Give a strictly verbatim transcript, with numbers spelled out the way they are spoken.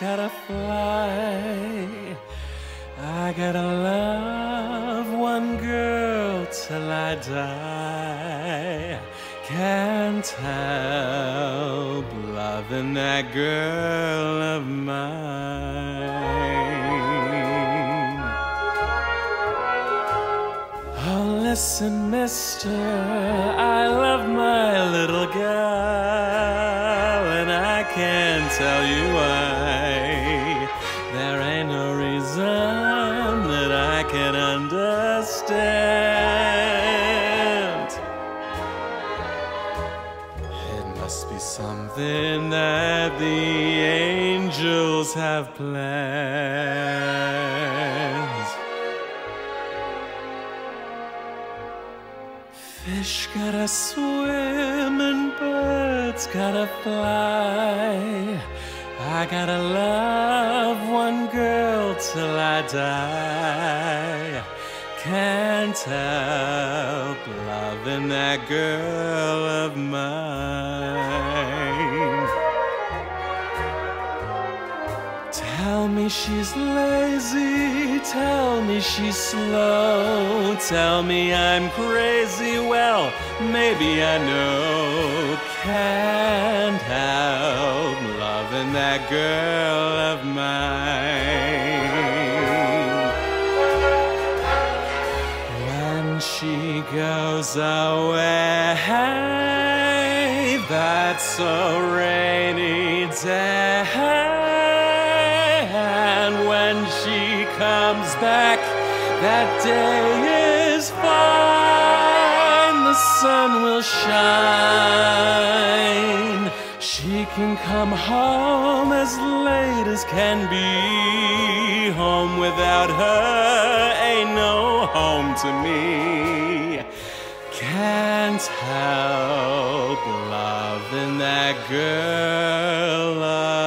gotta fly. I gotta love one girl till I die. Can't help loving that girl of mine. Oh, listen, mister, I love my little gal, and I can't tell you why. There ain't no reason that I can understand. It must be something that the angels have planned. Fish gotta swim and birds gotta fly. I gotta love one girl till I die. Can't help loving that girl of mine. Tell me she's lazy, tell me she's slow, tell me I'm crazy, well, maybe I know. Can't help loving that girl of mine. When she goes away, that's a rainy day. And when she comes back, that day is fine. The sun will shine. She can come home as late as can be. Home without her ain't no home to me. Can't help loving that girl.